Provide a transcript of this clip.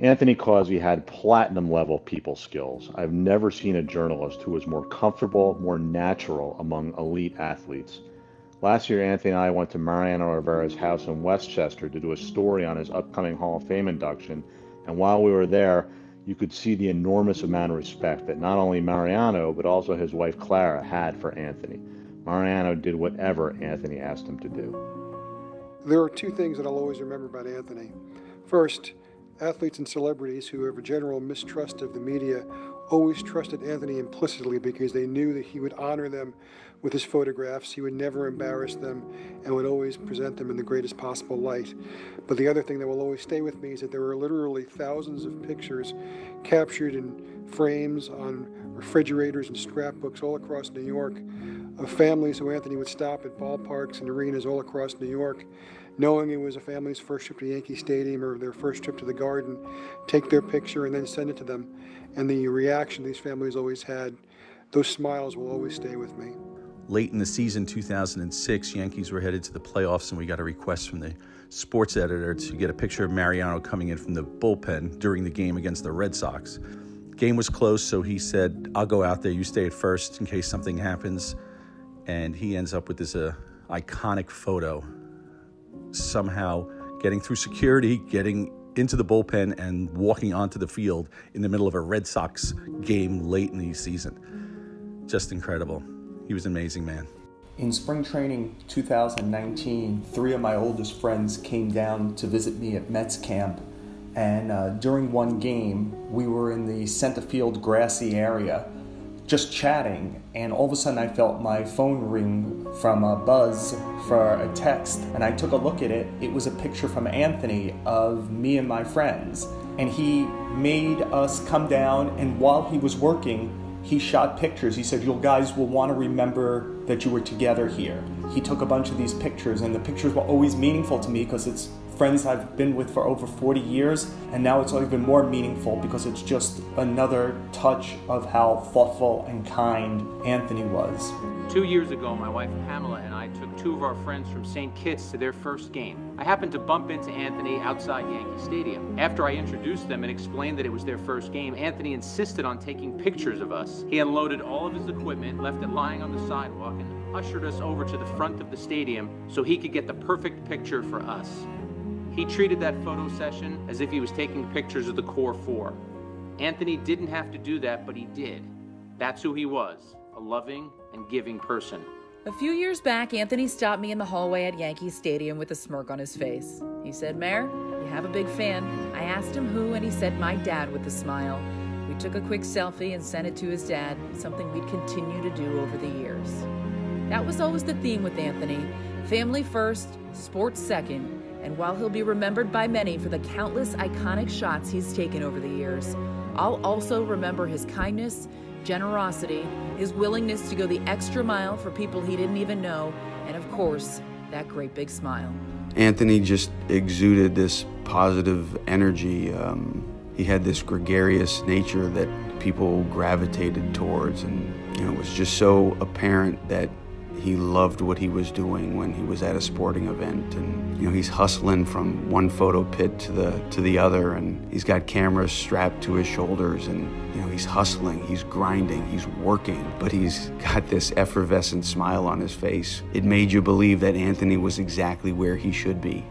Anthony Causi had platinum level people skills. I've never seen a journalist who was more comfortable, more natural among elite athletes. Last year, Anthony and I went to Mariano Rivera's house in Westchester to do a story on his upcoming Hall of Fame induction. And while we were there, you could see the enormous amount of respect that not only Mariano, but also his wife Clara had for Anthony. Mariano did whatever Anthony asked him to do. There are two things that I'll always remember about Anthony. First, athletes and celebrities who have a general mistrust of the media always trusted Anthony implicitly because they knew that he would honor them with his photographs, he would never embarrass them, and would always present them in the greatest possible light. But the other thing that will always stay with me is that there were literally thousands of pictures captured in frames on refrigerators and scrapbooks all across New York of families who Anthony would stop at ballparks and arenas all across New York, knowing it was a family's first trip to Yankee Stadium or their first trip to the Garden, take their picture and then send it to them. And the reaction these families always had, those smiles will always stay with me. Late in the season, 2006, Yankees were headed to the playoffs and we got a request from the sports editor to get a picture of Mariano coming in from the bullpen during the game against the Red Sox. Game was close, so he said, "I'll go out there, you stay at first in case something happens." And he ends up with this iconic photo. Somehow getting through security, getting into the bullpen, and walking onto the field in the middle of a Red Sox game late in the season. Just incredible. He was an amazing man. In spring training 2019, three of my oldest friends came down to visit me at Mets camp. And during one game, we were in the center field grassy area just chatting, and all of a sudden I felt my phone ring from a buzz for a text, and I took a look at it. It was a picture from Anthony of me and my friends, and he made us come down, and while he was working, he shot pictures. He said, "You guys will want to remember that you were together here." He took a bunch of these pictures, and the pictures were always meaningful to me because it's friends I've been with for over 40 years, and now it's even more meaningful because it's just another touch of how thoughtful and kind Anthony was. 2 years ago, my wife Pamela and I took two of our friends from St. Kitts to their first game. I happened to bump into Anthony outside Yankee Stadium. After I introduced them and explained that it was their first game, Anthony insisted on taking pictures of us. He unloaded all of his equipment, left it lying on the sidewalk, and ushered us over to the front of the stadium so he could get the perfect picture for us. He treated that photo session as if he was taking pictures of the core four. Anthony didn't have to do that, but he did. That's who he was, a loving and giving person. A few years back, Anthony stopped me in the hallway at Yankee Stadium with a smirk on his face. He said, "Mayor, you have a big fan." I asked him who, and he said, "My dad," with a smile. We took a quick selfie and sent it to his dad, something we'd continue to do over the years. That was always the theme with Anthony, family first, sports second. And while he'll be remembered by many for the countless iconic shots he's taken over the years, I'll also remember his kindness, generosity, his willingness to go the extra mile for people he didn't even know, and of course, that great big smile. Anthony just exuded this positive energy. He had this gregarious nature that people gravitated towards, and it was just so apparent that he loved what he was doing when he was at a sporting event, and he's hustling from one photo pit to the other, and he's got cameras strapped to his shoulders, and he's hustling, he's grinding, he's working, but he's got this effervescent smile on his face. It made you believe that Anthony was exactly where he should be.